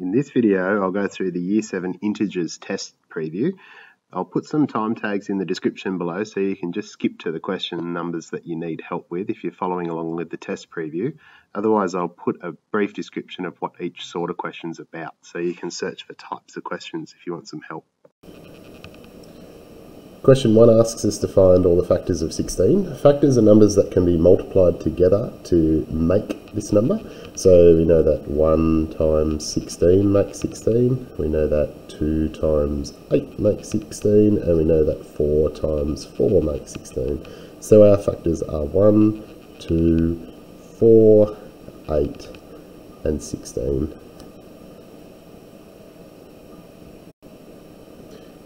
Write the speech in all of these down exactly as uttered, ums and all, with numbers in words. In this video, I'll go through the Year seven Integers test preview. I'll put some time tags in the description below so you can just skip to the question numbers that you need help with if you're following along with the test preview. Otherwise, I'll put a brief description of what each sort of question's about so you can search for types of questions if you want some help. Question one asks us to find all the factors of sixteen. Factors are numbers that can be multiplied together to make this number. So we know that one times sixteen makes sixteen, we know that two times eight makes sixteen, and we know that four times four makes sixteen. So our factors are one, two, four, eight, and sixteen.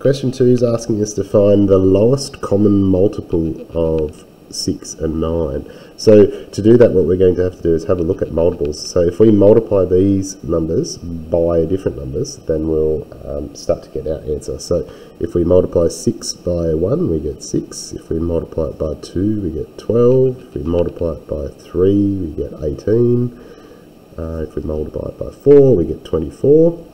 Question two is asking us to find the lowest common multiple of six and nine. So to do that, what we're going to have to do is have a look at multiples. So if we multiply these numbers by different numbers, then we'll um, start to get our answer. So if we multiply six by one, we get six. If we multiply it by two, we get twelve. If we multiply it by three, we get eighteen. Uh, if we multiply it by four, we get twenty-four.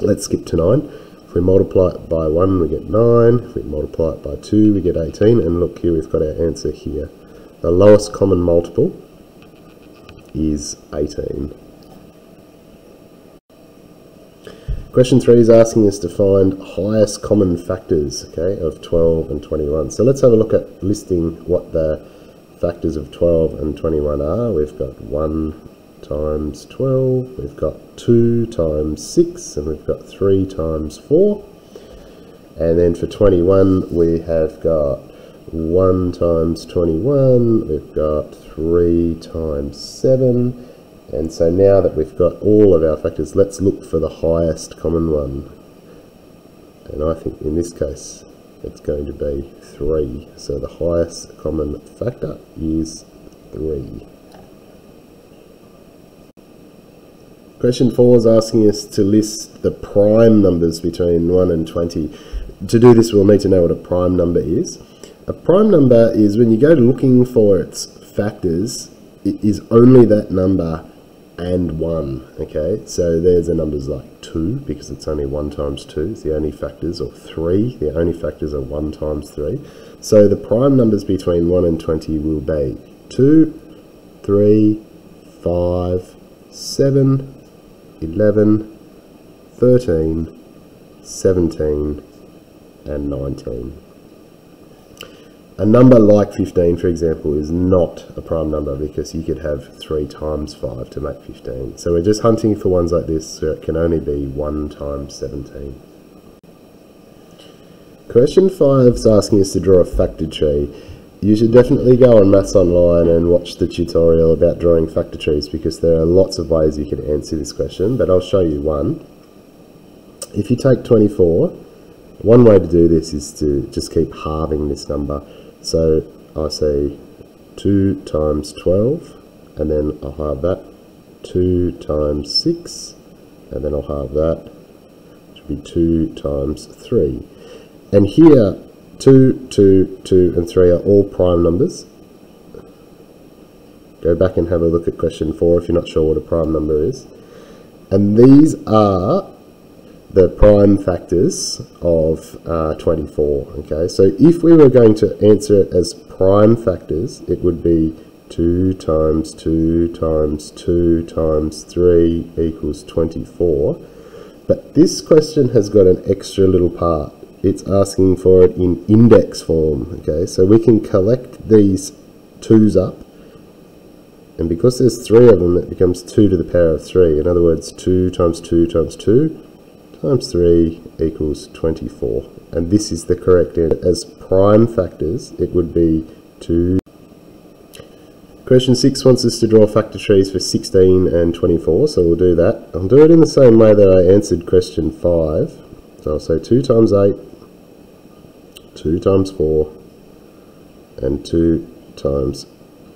Let's skip to nine. If we multiply it by one, we get nine. If we multiply it by two, we get eighteen. And look here, we've got our answer here. The lowest common multiple is eighteen. Question three is asking us to find highest common factors, okay, of twelve and twenty-one. So let's have a look at listing what the factors of twelve and twenty-one are. We've got one times twelve, we've got two times six, and we've got three times four. And then for twenty-one, we have got one times twenty-one, we've got three times seven. And so now that we've got all of our factors, let's look for the highest common one. And I think in this case, it's going to be three. So the highest common factor is three. Question four is asking us to list the prime numbers between one and twenty. To do this, we'll need to know what a prime number is. A prime number is when you go looking for its factors, it is only that number and one, okay? So there's the numbers like two, because it's only one times two, it's the only factors, or three, the only factors are one times three. So the prime numbers between one and twenty will be two, three, five, seven, eleven, thirteen, seventeen, and nineteen. A number like fifteen, for example, is not a prime number because you could have three times five to make fifteen. So we're just hunting for ones like this where it can only be one times seventeen. Question five is asking us to draw a factor tree. You should definitely go on MathsOnline and watch the tutorial about drawing factor trees because there are lots of ways you can answer this question, but I'll show you one. If you take twenty-four, one way to do this is to just keep halving this number. So I say two times twelve, and then I'll halve that, two times six, and then I'll halve that, which would be two times three. And here, two, two, two, and three are all prime numbers. Go back and have a look at question four if you're not sure what a prime number is. And these are the prime factors of uh, twenty-four, okay? So if we were going to answer it as prime factors, it would be two times two times two times three equals twenty-four. But this question has got an extra little part. It's asking for it in index form, okay? So we can collect these twos up, and because there's three of them, it becomes two to the power of three. In other words, two times two times two times three equals twenty-four. And this is the correct answer. As prime factors, it would be two. Question six wants us to draw factor trees for sixteen and twenty-four, so we'll do that. I'll do it in the same way that I answered question five. So I'll say two times eight, two times four, and two times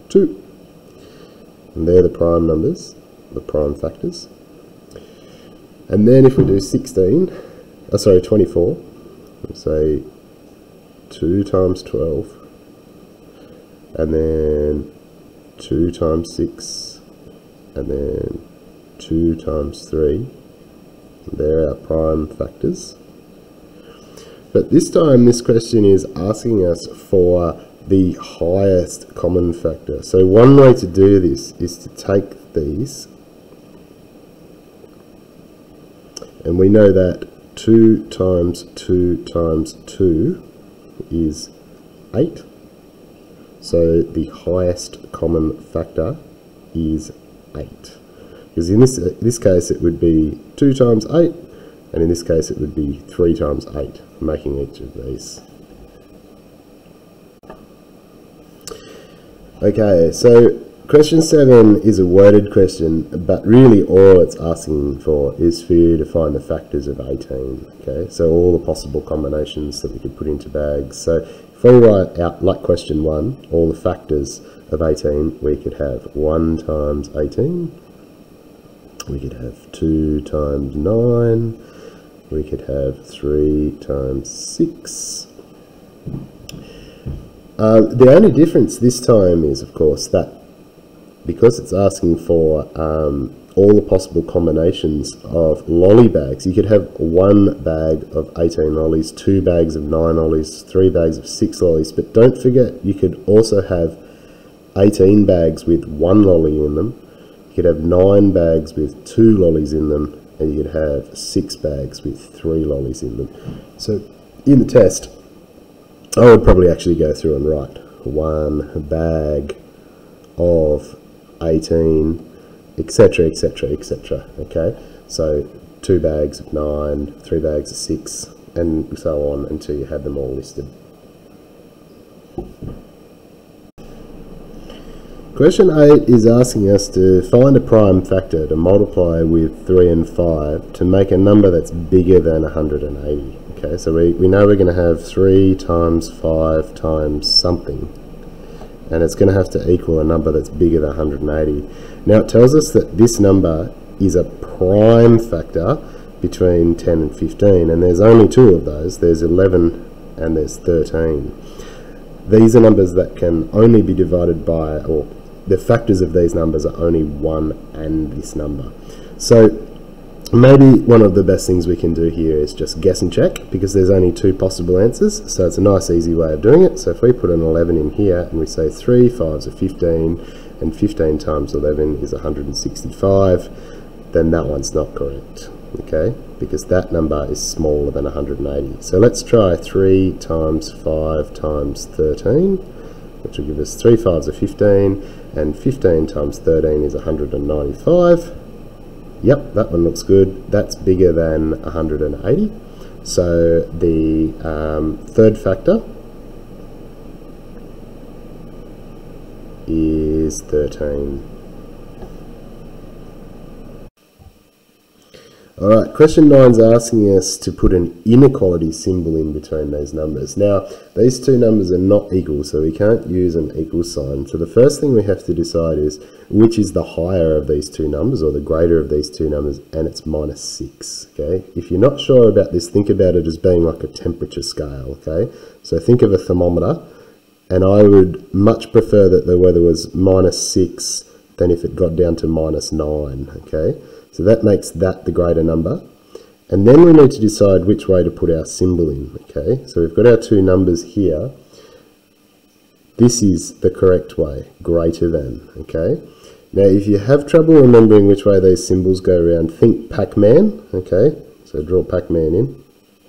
two. And they're the prime numbers, the prime factors. And then if we do sixteen, oh sorry, twenty-four, we'll say two times twelve, and then two times six, and then two times three, They're our prime factors. But this time, this question is asking us for the highest common factor. So one way to do this is to take these, and we know that two times two times two is eight. So the highest common factor is eight. Because in this, this case it would be two times eight, and in this case it would be three times eight, making each of these. Okay, so question seven is a worded question, but really all it's asking for is for you to find the factors of eighteen, okay? So all the possible combinations that we could put into bags. So if we write out, like question one, all the factors of eighteen, we could have one times eighteen, we could have two times nine, we could have three times six. Uh, the only difference this time is, of course, that because it's asking for um, all the possible combinations of lolly bags, you could have one bag of eighteen lollies, two bags of nine lollies, three bags of six lollies, but don't forget you could also have eighteen bags with one lolly in them, you could have nine bags with two lollies in them, and you could have six bags with three lollies in them. So in the test, I would probably actually go through and write one bag of eighteen, etc, etc, et cetera. Okay, so two bags of nine, three bags of six, and so on until you have them all listed. Question eight is asking us to find a prime factor to multiply with three and five to make a number that's bigger than one hundred eighty. Okay, so we, we know we're going to have three times five times something, and it's going to have to equal a number that's bigger than one hundred eighty. Now it tells us that this number is a prime factor between ten and fifteen, and there's only two of those. There's eleven and there's thirteen. These are numbers that can only be divided by, or the factors of these numbers are only one and this number. So maybe one of the best things we can do here is just guess and check, because there's only two possible answers, so it's a nice easy way of doing it. So if we put an eleven in here and we say three fives are fifteen and fifteen times eleven is one hundred sixty-five, then that one's not correct, okay, because that number is smaller than one hundred eighty. So let's try three times five times thirteen, which will give us three fives are fifteen, and fifteen times thirteen is one hundred ninety-five. Yep, that one looks good. That's bigger than one hundred eighty. So the um, third factor is thirteen. Alright, question nine is asking us to put an inequality symbol in between those numbers. Now, these two numbers are not equal, so we can't use an equal sign. So the first thing we have to decide is which is the higher of these two numbers, or the greater of these two numbers, and it's minus six, okay? If you're not sure about this, think about it as being like a temperature scale, okay? So think of a thermometer, and I would much prefer that the weather was minus six than if it got down to minus nine, okay? So that makes that the greater number. And then we need to decide which way to put our symbol in, okay? So we've got our two numbers here. This is the correct way, greater than, okay? Now, if you have trouble remembering which way these symbols go around, think Pac-Man, okay? So draw Pac-Man in.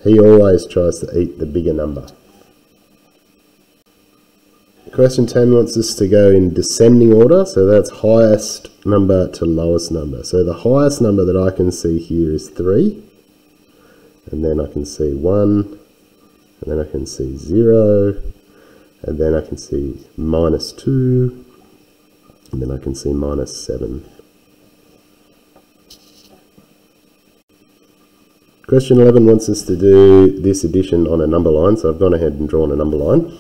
He always tries to eat the bigger number. Question ten wants us to go in descending order, so that's highest number to lowest number. So the highest number that I can see here is three, and then I can see one, and then I can see zero, and then I can see minus two, and then I can see minus seven. Question eleven wants us to do this addition on a number line, so I've gone ahead and drawn a number line.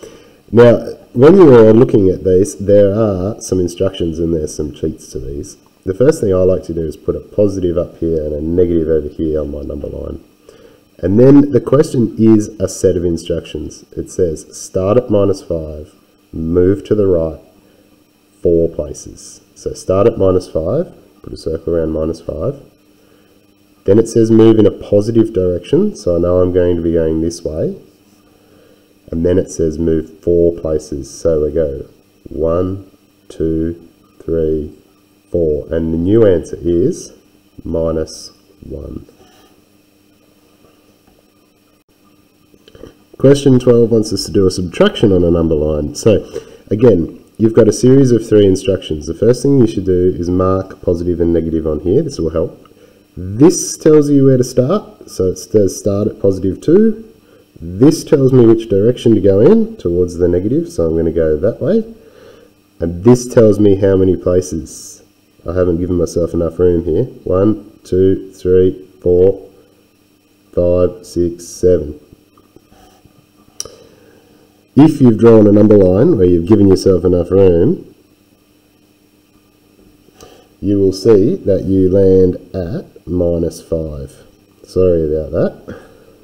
Now, when you are looking at these, there are some instructions and there's some cheats to these. The first thing I like to do is put a positive up here and a negative over here on my number line. And then the question is a set of instructions. It says, start at minus five, move to the right four places. So start at minus five, put a circle around minus five, Then it says move in a positive direction, so I know I'm going to be going this way. And then it says move four places, so we go one, two, three, four. And the new answer is minus one. Question twelve wants us to do a subtraction on a number line. So again, you've got a series of three instructions. The first thing you should do is mark positive and negative on here. This will help. This tells you where to start, so it says start at positive two. This tells me which direction to go in, towards the negative, so I'm going to go that way. And this tells me how many places. I haven't given myself enough room here. One, two, three, four, five, six, seven. If you've drawn a number line where you've given yourself enough room, you will see that you land at minus five. Sorry about that.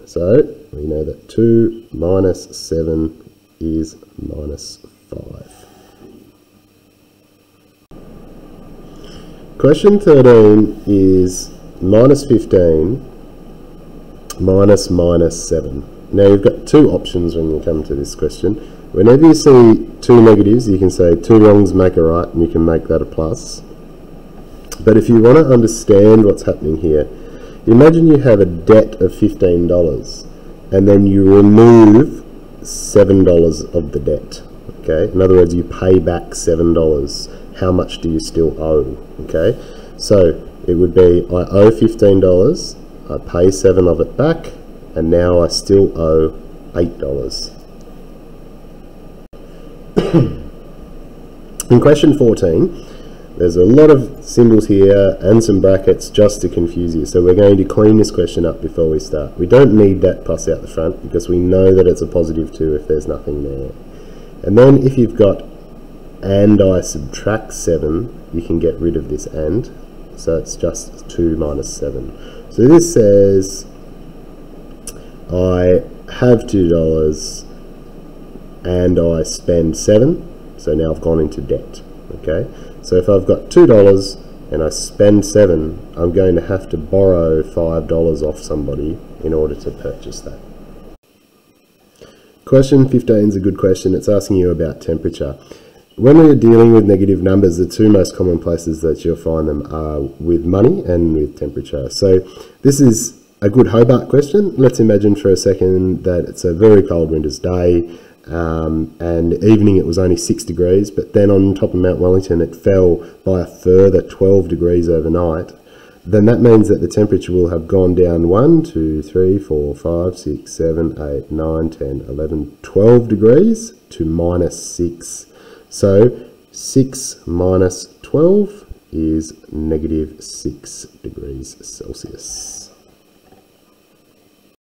So we know that two minus seven is minus five. Question thirteen is minus fifteen minus minus seven. Now you've got two options when you come to this question. Whenever you see two negatives, you can say two wrongs make a right, and you can make that a plus. But if you want to understand what's happening here, imagine you have a debt of fifteen dollars, and then you remove seven dollars of the debt. Okay? In other words, you pay back seven dollars. How much do you still owe? Okay? So it would be, I owe fifteen dollars, I pay seven of it back, and now I still owe eight dollars. In question fourteen, there's a lot of symbols here and some brackets just to confuse you, so we're going to clean this question up before we start. We don't need that plus out the front because we know that it's a positive two if there's nothing there. And then if you've got and I subtract seven, you can get rid of this and, so it's just two minus seven. So this says I have two dollars and I spend seven, so now I've gone into debt. Okay, so if I've got two dollars and I spend seven, I'm going to have to borrow five dollars off somebody in order to purchase that. Question fifteen is a good question. It's asking you about temperature. When we're dealing with negative numbers, the two most common places that you'll find them are with money and with temperature. So this is a good Hobart question. Let's imagine for a second that it's a very cold winter's day, um, and evening it was only six degrees, but then on top of Mount Wellington it fell by a further twelve degrees overnight. Then that means that the temperature will have gone down one, two, three, four, five, six, seven, eight, nine, ten, eleven, twelve degrees to minus six. So six minus twelve is negative six degrees Celsius.